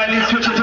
Journalists which is